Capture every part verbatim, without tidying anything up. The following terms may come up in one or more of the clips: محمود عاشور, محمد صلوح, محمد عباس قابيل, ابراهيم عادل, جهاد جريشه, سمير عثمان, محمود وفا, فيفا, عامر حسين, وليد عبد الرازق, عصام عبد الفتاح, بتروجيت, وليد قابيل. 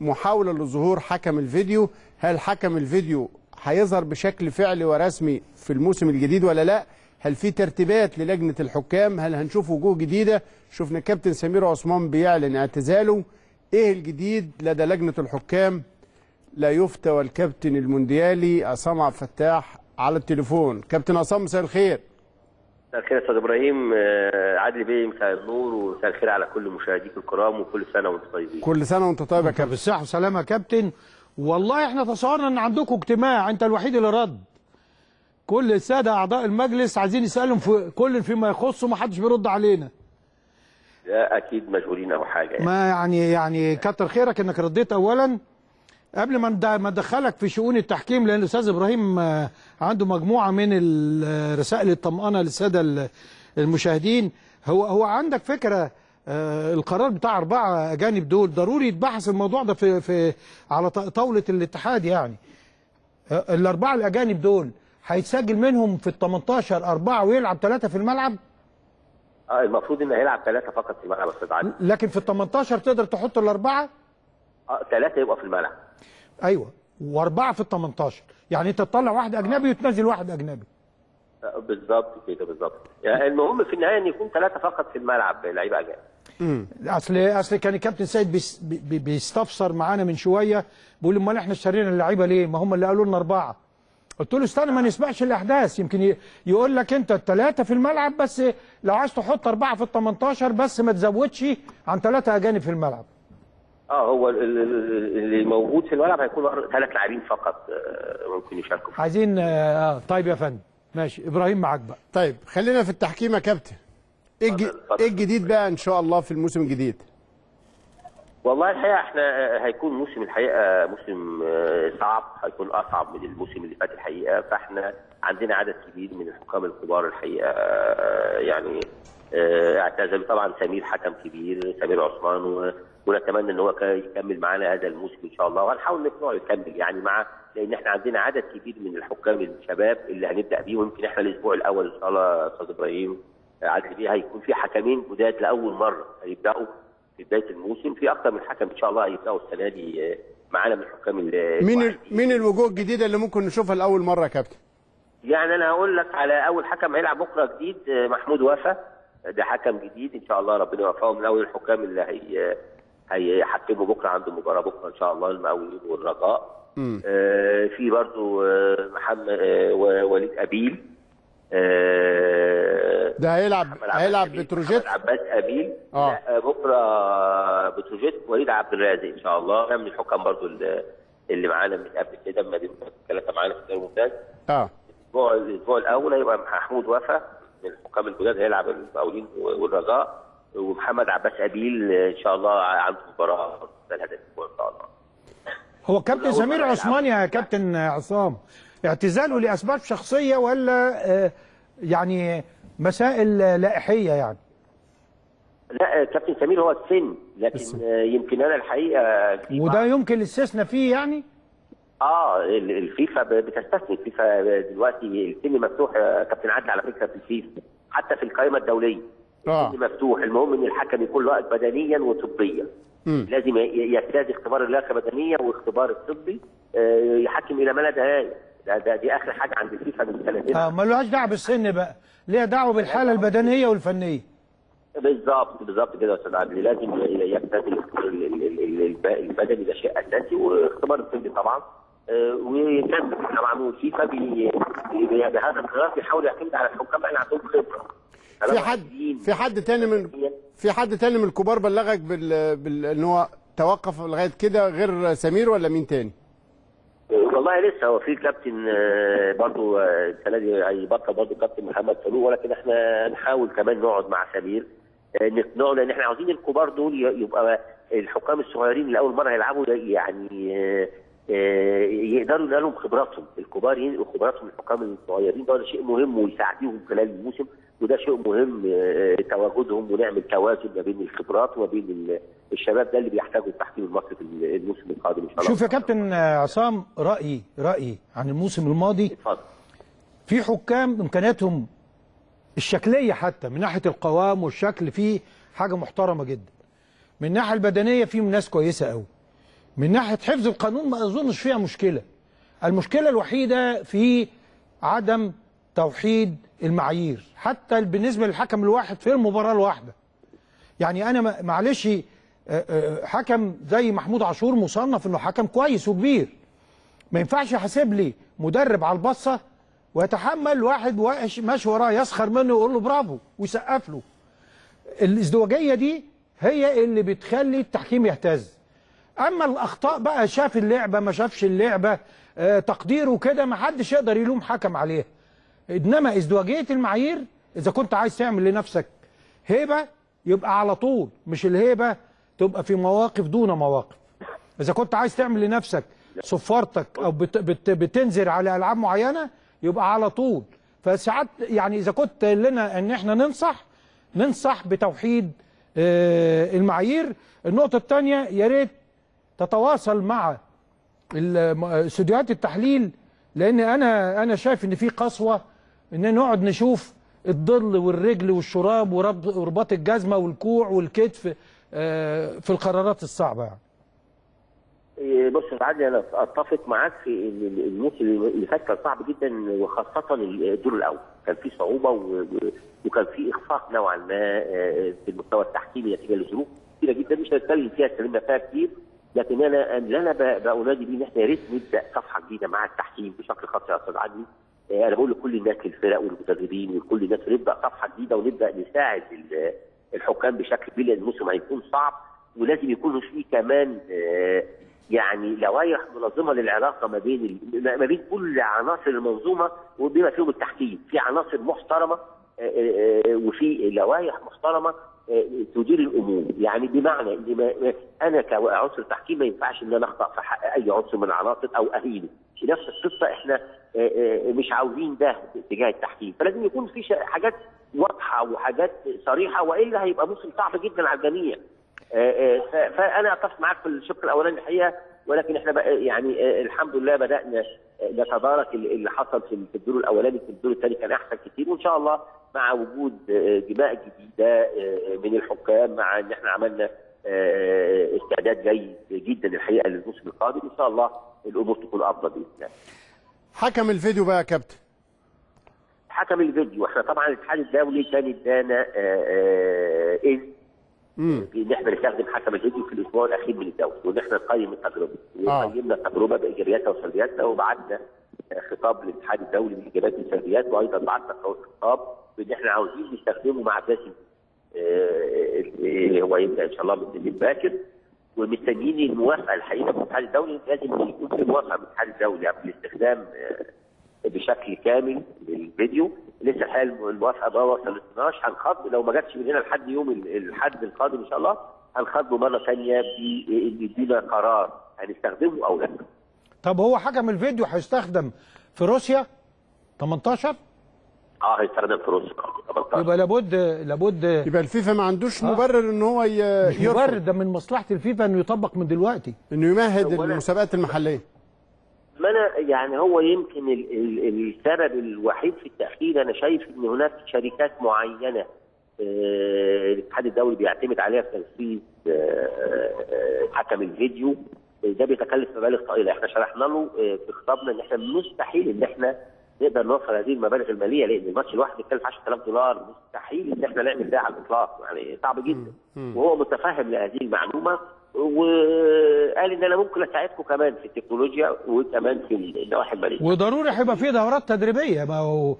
محاولة لظهور حكم الفيديو. هل حكم الفيديو هيظهر بشكل فعلي ورسمي في الموسم الجديد ولا لا؟ هل في ترتيبات للجنة الحكام؟ هل هنشوف وجوه جديدة؟ شفنا الكابتن سمير عثمان بيعلن اعتزاله. ايه الجديد لدى لجنة الحكام؟ لا يفتى والكابتن المونديالي عصام عبد الفتاح على التليفون. كابتن عصام مساء الخير. مساء الخير يا استاذ ابراهيم عادل بيه، مساء النور ومساء الخير على كل مشاهديك الكرام، وكل سنه وانتم طيبين. كل سنه وانت طيب يا كابتن. بالصحه والسلامه يا كابتن. والله احنا تصورنا ان عندكم اجتماع، انت الوحيد اللي رد. كل الساده اعضاء المجلس عايزين نسالهم في كل فيما يخصه، ما حدش بيرد علينا. لا اكيد مشغولين او حاجه يعني. ما يعني يعني كتر خيرك انك رديت اولا قبل ما ما ادخلك في شؤون التحكيم، لان الاستاذ ابراهيم عنده مجموعه من الرسائل الطمأنه للساده المشاهدين. هو هو عندك فكره القرار بتاع اربعه اجانب دول ضروري يتبحث الموضوع ده في في على طاوله الاتحاد؟ يعني الاربعه الاجانب دول هيتسجل منهم في ال تمنتاشر اربعه ويلعب ثلاثه في الملعب؟ اه المفروض انه هيلعب ثلاثه فقط في الملعب يا استاذ عادل، لكن في ال تمنتاشر تقدر تحط الاربعه؟ اه ثلاثه يبقى في الملعب. ايوه، واربعه في ال تمنتاشر، يعني انت تطلع واحد اجنبي وتنزل واحد اجنبي. بالظبط كده، بالظبط. يعني المهم في النهايه ان يكون ثلاثه فقط في الملعب لعيبه اجانب. امم اصل اصل كان الكابتن سيد بيس بي بيستفسر معانا من شويه، بيقول امال احنا اشترينا اللعيبه ليه؟ ما هم اللي قالوا لنا اربعه. قلت له استنى ما نسبقش الاحداث، يمكن يقول لك انت الثلاثه في الملعب، بس لو عايز تحط اربعه في ال تمنتاشر بس ما تزودش عن ثلاثه اجانب في الملعب. اه هو اللي موجود في الملعب هيكون ثلاث لاعبين فقط ممكن يشاركوا. عايزين اه طيب يا فندم ماشي، ابراهيم معاك بقى. طيب خلينا في التحكيم يا كابتن. ايه الج... ايه الجديد بقى ان شاء الله في الموسم الجديد؟ والله الحقيقه احنا هيكون موسم الحقيقه موسم صعب، هيكون اصعب من الموسم اللي فات الحقيقه، فاحنا عندنا عدد كبير من الحكام الكبار الحقيقه يعني اعتزلوا. طبعا سمير حكم كبير، سمير عثمان، و... ونتمنى ان هو يكمل معانا هذا الموسم ان شاء الله، وهنحاول نقنعه يكمل يعني مع، لان احنا عندنا عدد كبير من الحكام الشباب اللي هنبدا بيه، ويمكن احنا الاسبوع الاول ان شاء الله يا استاذ ابراهيم عادل بيه هيكون في حكمين جداد لاول مره هيبداوا في بدايه الموسم، في اكثر من حكم ان شاء الله هيبداوا السنه دي معانا من الحكام. مين مين الوجوه الجديده اللي ممكن نشوفها لاول مره يا كابتن؟ يعني انا هقول لك على اول حكم هيلعب بكره جديد، محمود وفا، ده حكم جديد ان شاء الله ربنا يوفقه، من اول الحكام اللي هي هيحكموا بكره، عنده مباراه بكره ان شاء الله المقاولين والرجاء. آه في برضو آه محمد آه وليد قابيل، آه ده هيلعب هيلعب بتروجيت، محمد عباس قابيل. اه بكره بتروجيت وليد عبد الرازق ان شاء الله، ده من الحكام برضو اللي معانا من قبل كده، اما الثلاثه معانا في الدوري الممتاز. اه الاسبوع الاسبوع الاول هيبقى محمود وفا من الحكام الجداد هيلعب المقاولين والرجاء، ومحمد عباس قابيل ان شاء الله عنده مباراه في الهدف الاسبوع ان شاء الله. هو كابتن سمير عثمان يا كابتن عصام اعتزاله لاسباب شخصيه ولا يعني مسائل لائحيه يعني؟ لا كابتن سمير هو السن، لكن يمكن انا الحقيقه وده يمكن الاستثناء فيه يعني؟ اه الفيفا بتستثني، الفيفا دلوقتي السن مفتوح يا كابتن عدلي على فكره في الفيفا، حتى في القائمه الدوليه مفتوح. المهم ان الحكم يكون لائق بدنيا وطبيا، لازم يجتاز اختبار اللياقه البدنيه واختبار الطبي، يحكم الى ما لا نهايه. ده دي اخر حاجه عند الفيفا من سنتين. اه ملوهاش دعوه بالسن بقى، ليها دعوه بالحاله البدنيه والفنيه. بالظبط بالظبط كده يا استاذ عادل، لازم يجتاز البدني، ده شيء اساسي، واختبار الطبي طبعا، ويكمل طبعا. والفيفا بهذا القرار بيحاول يعتمد على الحكام اللي عندهم خبره. في حد في حد تاني من في حد تاني من الكبار بلغك بال, بال... ان هو توقف لغايه كده غير سمير ولا مين تاني؟ والله لسه هو في كابتن برضه السنه دي هيبطل برضه كابتن محمد صلوح، ولكن احنا نحاول كمان نقعد مع سمير نقنعه، لان احنا عاوزين الكبار دول يبقى الحكام الصغيرين اللي اول مره هيلعبوا يعني يقدروا ينالوا بخبراتهم، الكبار ينقلوا خبراتهم الحكام الصغيرين، ده شيء مهم ويساعدهم خلال الموسم، وده شيء مهم تواجدهم، ونعمل توازن ما بين الخبرات وما بين الشباب، ده اللي بيحتاجه التحكيم المصري في الموسم القادم ان شاء الله. شوف يا كابتن عصام، رايي رايي عن الموسم الماضي. اتفضل. في حكام امكانياتهم الشكليه حتى من ناحيه القوام والشكل في حاجه محترمه جدا. من الناحيه البدنيه في ناس كويسه قوي. من ناحية حفظ القانون ما أظنش فيها مشكلة. المشكلة الوحيدة في عدم توحيد المعايير حتى بالنسبة للحكم الواحد في المباراة الواحدة. يعني أنا معلش حكم زي محمود عاشور مصنف إنه حكم كويس وكبير، ما ينفعش يحاسب لي مدرب على البصة ويتحمل واحد ماشي وراه يسخر منه ويقول له برافو ويسقف له. الازدواجية دي هي اللي بتخلي التحكيم يهتز. أما الأخطاء بقى، شاف اللعبة ما شافش اللعبة، آه تقديره كده، ما حدش يقدر يلوم حكم عليها. إنما ازدواجية المعايير، إذا كنت عايز تعمل لنفسك هيبة يبقى على طول، مش الهيبة تبقى في مواقف دون مواقف. إذا كنت عايز تعمل لنفسك صفارتك أو بت بت بتنزل على ألعاب معينة يبقى على طول. فساعات يعني إذا كنت لنا إن إحنا ننصح ننصح بتوحيد آه المعايير. النقطة الثانية، يا ريت تتواصل مع استوديوهات التحليل، لان انا انا شايف ان في قسوه ان نقعد نشوف الظل والرجل والشراب ورباط الجزمه والكوع والكتف في القرارات الصعبه. يعني بص يا عادل، انا اتفق معاك في ان الموسم اللي فات كان صعب جدا، وخاصه الدور الاول كان فيه صعوبه وكان فيه اخفاق نوعا ما في المستوى التحكيمي نتيجه لظروف كتيره جدا مش هنتكلم فيها اتكلمنا فيها كتير. لكن انا اللي انا بأنادي بيه ان احنا يا ريت نبدا صفحه جديده مع التحكيم بشكل خاص يا استاذ عدلي. انا بقول لكل الناس الفرق والمدربين وكل الناس نبدا صفحه جديده ونبدا نساعد الحكام بشكل كبير، لان الموسم هيكون صعب ولازم يكون فيه كمان يعني لوائح منظمه للعلاقه ما بين ما بين كل عناصر المنظومه وبما فيهم التحكيم، في عناصر محترمه وفي لوائح محترمه تدير الامور. يعني بمعنى ان انا كعنصر تحكيم ما ينفعش ان انا اخطا في حق اي عنصر من العناصر او اهينه. في نفس القصه احنا مش عاوزين ده اتجاه التحكيم، فلازم يكون في حاجات واضحه وحاجات صريحه، والا هيبقى موسم صعب جدا على الجميع. فانا اتفق معاك في الشق الاولاني الحقيقه، ولكن احنا يعني الحمد لله بدانا نتدارك اللي حصل في الدور الاولاني. في الدور الثاني كان احسن كتير، وان شاء الله مع وجود دماء جديده من الحكام، مع ان احنا عملنا استعداد جيد جدا الحقيقه للموسم القادم، ان شاء الله الامور تكون افضل باذن الله. حكم الفيديو بقى يا كابتن. حكم الفيديو، احنا طبعا الاتحاد الدولي كان ادانا اذن ان احنا نستخدم حكم الفيديو في الاسبوع الاخير من الدوري، وان احنا نقيم التجربه، وقيمنا التجربه بايجابياتها وسلبياتها، وبعتنا خطاب للاتحاد الدولي بالايجابيات والسلبيات، وايضا بعتنا خطاب بان احنا عاوزين نستخدمه مع النادي اللي هو يبدا ان شاء الله من الباكر، ومستنيين الموافقه الحقيقه من الاتحاد الدولي. لازم يكون في موافقه من الاتحاد الدولي قبل الاستخدام بشكل كامل للفيديو. لسه الحقيقه الموافقه ما وصلتناش، هنخاطب لو ما جاتش من هنا لحد يوم الاحد القادم ان شاء الله هنخاطبه مره ثانيه بان يدينا قرار هنستخدمه او لا. طب هو حكم الفيديو هيستخدم في روسيا ثمانية عشر؟ اه هيستخدم في روسيا ثمانية عشر. يبقى لابد لابد يبقى الفيفا ما عندوش آه. مبرر ان هو ي... مبرر ده من مصلحه الفيفا انه يطبق من دلوقتي، انه يمهد المسابقات المحليه. ما انا يعني هو يمكن السبب الوحيد في التاخير، انا شايف ان هناك شركات معينه الاتحاد الدولي بيعتمد عليها في تنفيذ حكم الفيديو. ده بيتكلف مبالغ طائله، احنا شرحنا له في خطابنا ان احنا مستحيل ان احنا نقدر نوفر هذه المبالغ الماليه، لان الماتش الواحد بيتكلف عشرة آلاف دولار، مستحيل ان احنا نعمل ده على الاطلاق، يعني صعب جدا. وهو متفهم لهذه المعلومه، وقال ان انا ممكن اساعدكم كمان في التكنولوجيا وكمان في النواحي الماليه، وضروري هيبقى في دورات تدريبيه. ما هو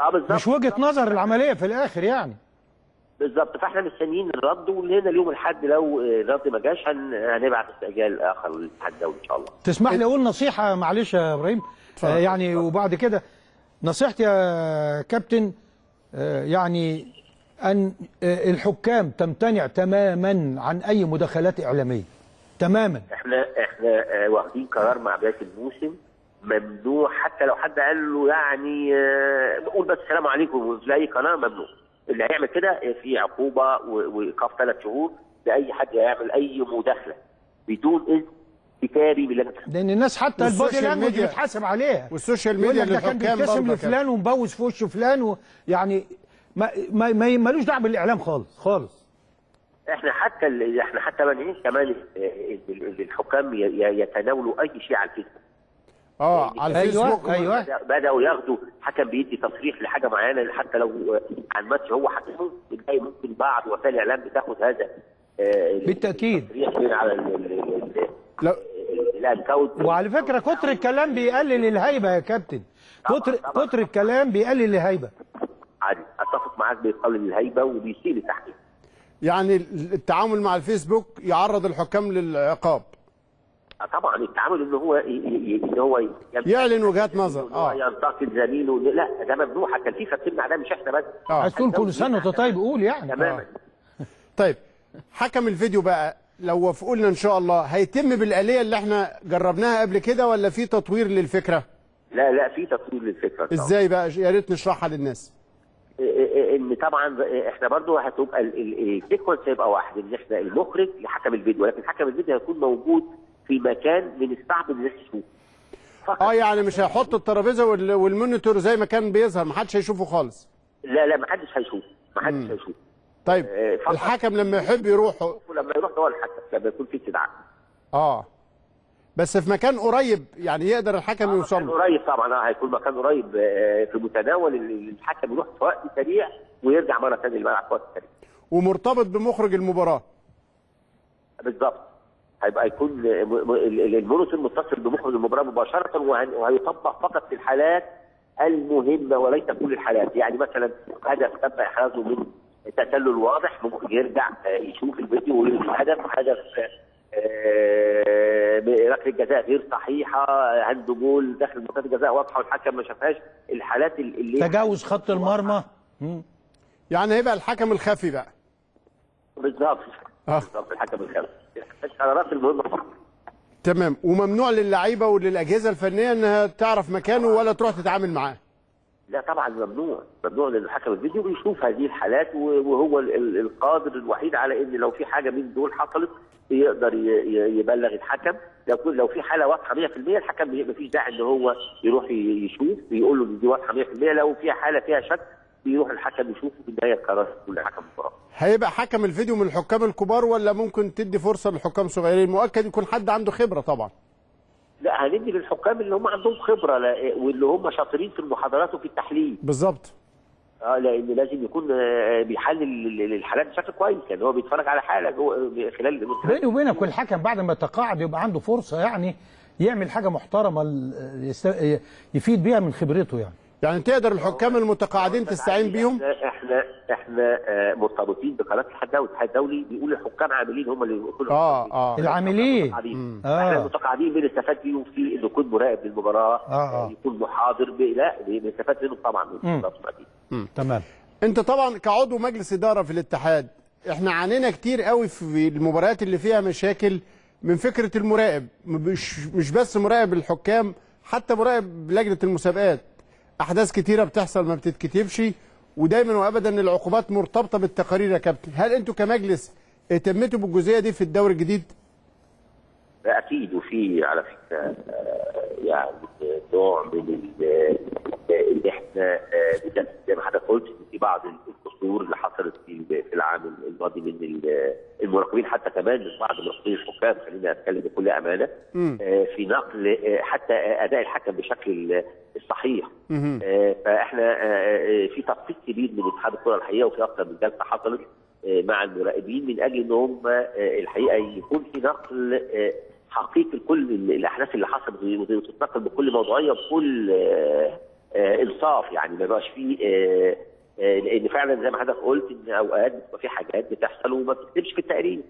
اه بالظبط، مش وجهه نظر العمليه في الاخر يعني. بالظبط، فاحنا مستنيين الرد، وهنا اليوم الاحد لو الرد ما جاش هنبعت استئجال اخر للاتحاد الدولي ان شاء الله. تسمح لي اقول نصيحه معلش يا ابراهيم؟ آه يعني طبعا. وبعد كده نصيحتي يا كابتن آه يعني ان آه الحكام تمتنع تماما عن اي مداخلات اعلاميه تماما. احنا احنا آه واخدين قرار مع بدايه الموسم ممنوع، حتى لو حد قال له يعني آه بقول بس السلام عليكم في اي قناه، ممنوع. اللي هيعمل كده في عقوبه وايقاف ثلاث شهور لاي حد هيعمل اي مداخله بدون اذن كتابي باللي انا. لان الناس حتى البودي لانجوج بتحاسب عليها، والسوشيال ميديا اللي كان بيتكسم لفلان ومبوز في وش فلان، ويعني ملوش دعوه بالاعلام خالص خالص. احنا حتى ال... احنا حتى مانعين كمان ان الحكام يتناولوا اي شيء على الفيسبوك. اه على الفيسبوك ايوه ايوه بداوا ياخدوا حكم بيدي تصريح لحاجه معينه حتى لو عن ماتش هو حكمه، بتلاقي ممكن بعض وسائل الاعلام بتاخد هذا بالتاكيد على ال... لا وعلى فكره كتر الكلام بيقلل الهيبه يا كابتن، كتر طبعًا. كتر الكلام بيقلل الهيبه. عادي اتفق معاك، بيقلل الهيبه وبيشيل التحقيق. يعني التعامل مع الفيسبوك يعرض الحكام للعقاب. طبعا التعامل ان هو ان هو يعلن وجهات نظر، اه ينتقد زميله، لا ده ممنوع، حتى الفيفا بتمنع ده مش احنا بس. اه عايز تقول كل سنه وانت طيب قول يعني. تماما. آه. طيب حكم الفيديو بقى لو وافقوا لنا ان شاء الله هيتم بالآلية اللي احنا جربناها قبل كده ولا في تطوير للفكره؟ لا لا في تطوير للفكره. ازاي بقى؟ يا ريت نشرحها للناس. ان طبعا احنا برضو هتبقى السيكونس هيبقى واحد، ان احنا المخرج لحكم الفيديو، لكن حكم الفيديو هيكون موجود في مكان من الصعب الناس تشوفه. اه يعني مش هيحط الترابيزه والمونيتور زي ما كان بيظهر، محدش هيشوفه خالص. لا لا محدش هيشوفه، محدش هيشوفه. طيب الحكم لما يحب يروح لما يروح هو الحكم لما يكون في استدعاء. اه بس في مكان قريب يعني يقدر الحكم آه يوصل له. مكان قريب طبعا، اه هيكون مكان قريب في متناول الحكم يروح في وقت سريع ويرجع مره ثانيه للملعب في وقت سريع. ومرتبط بمخرج المباراه. بالظبط. هيبقى يكون المونيتور متصل بمخرج المباراه مباشره وهيطبق فقط في الحالات المهمه وليس كل الحالات، يعني مثلا هدف تم احرازه من التسلل واضح ممكن يرجع يشوف الفيديو ويشوف الهدف، هدف ركله جزاء غير صحيحه، هاند جول داخل منطقه الجزاء واضحه والحكم ما شافهاش، الحالات اللي تجاوز خط المرمى. يعني هيبقى الحكم الخفي بقى. بالظبط بالظبط الحكم الخفي، القرارات المهمه فقط. تمام، وممنوع للعيبه وللاجهزه الفنيه انها تعرف مكانه ولا تروح تتعامل معاه. لا طبعا ممنوع، ممنوع لان حكم الفيديو بيشوف هذه الحالات وهو القادر الوحيد على ان لو في حاجه من دول حصلت يقدر يبلغ الحكم، لو لو في حاله واضحه مية في المية الحكم مفيش داعي ان هو يروح يشوف، بيقول له دي واضحه مية في المية، لو في حاله فيها شك بيروح الحكم يشوفه، في النهايه القرار كل حكم الفرق. هيبقى حكم الفيديو من الحكام الكبار ولا ممكن تدي فرصه للحكام صغيرين؟ مؤكد يكون حد عنده خبره طبعا. لا هندي للحكام اللي هم عندهم خبره واللي هم شاطرين في المحاضرات وفي التحليل. بالظبط. اه لان لازم يكون بيحلل الحالات بشكل كويس، يعني هو بيتفرج على حاله جوه خلال. بيني وبينك والحكم بعد ما يتقاعد يبقى عنده فرصه يعني يعمل حاجه محترمه يفيد بيها من خبرته يعني. يعني تقدر الحكام المتقاعدين تستعين بيهم؟ احنا احنا مرتبطين بقناه الاتحاد الدولي، الاتحاد الدولي بيقول الحكام عاملين هم اللي بيقولوا اه اه العاملين. احنا المتقاعدين بنستفاد بيهم في انه يكون مراقب للمباراه، آه. يكون محاضر، لا بنستفاد منهم طبعا. تمام. انت طبعا كعضو مجلس اداره في الاتحاد احنا عانينا كتير قوي في المباريات اللي فيها مشاكل من فكره المراقب، مش مش بس مراقب الحكام، حتى مراقب لجنه المسابقات. احداث كتيره بتحصل ما بتتكتبش ودايما وابدا العقوبات مرتبطه بالتقارير يا كابتن، هل انتوا كمجلس اهتمتوا بالجزئيه دي في الدوري الجديد؟ اكيد، وفي على فكره يعني نوع من اللي احنا زي ما حضرتك قلت في بعض القصور اللي حصلت في العام الماضي من المراقبين، حتى كمان من بعض مراقبين الحكام، خلينا اتكلم بكل امانه في نقل حتى اداء الحكم بشكل الصحيح. فاحنا في تخطيط كبير من اتحاد الكره الحقيقه، وفي اكثر من جلسه حصلت مع المراقبين من اجل ان هم الحقيقه يكون في نقل حقيقي لكل الاحداث اللي حصلت وتتنقل بكل موضوعيه بكل انصاف، يعني ما بقاش فيه، لان فعلا زي ما حضرتك قلت ان اوقات بتبقى في حاجات بتحصل وما بتكتبش في التقرير.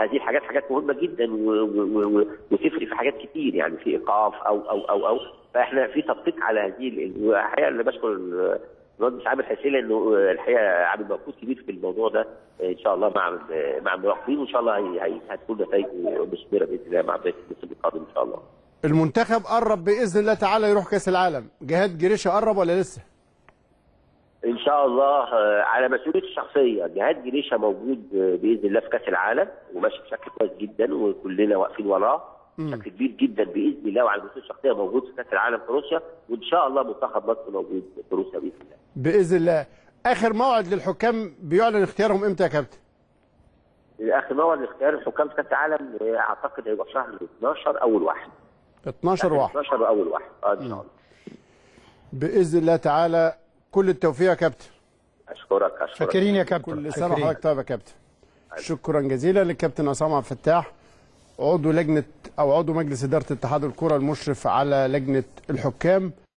هذه الحاجات حاجات مهمه جدا وتفرق في حاجات كتير، يعني في ايقاف او او او او فاحنا في تطبيق على هذه الحقيقه. اللي بشكر الرئيس عامر حسين لانه الحقيقه عامل مجهود كبير في الموضوع ده ان شاء الله مع مع المراقبين، وان شاء الله هي هتكون نتائج مثمره باذن الله مع بدايه الموسم القادم ان شاء الله. المنتخب قرب باذن الله تعالى يروح كاس العالم، جهاد جريشه قرب ولا لسه؟ ان شاء الله على مسؤوليتي الشخصيه جهاد جريشه موجود باذن الله في كاس العالم وماشي بشكل كويس جدا وكلنا واقفين وراه بشكل كبير جدا باذن الله، وعلى المسؤوليه الشخصيه موجود في كاس العالم في روسيا، وان شاء الله منتخب مصر موجود في روسيا باذن الله. باذن الله. اخر موعد للحكام بيعلن اختيارهم امتى يا كابتن؟ يا اخي نور اختيار الحكام في كاس العالم اعتقد هيبقى في شهر اتناشر اول واحد. اتناشر واحد. اتناشر اول واحد اه ان شاء الله. باذن الله تعالى كل التوفيق يا كابتن. اشكرك اشكرك. شاكرين يا كابتن. كل سنه وحضرتك طيب يا كابتن. شكرا جزيلا للكابتن عصام عبد الفتاح عضو لجنه او عضو مجلس اداره اتحاد الكره المشرف على لجنه الحكام.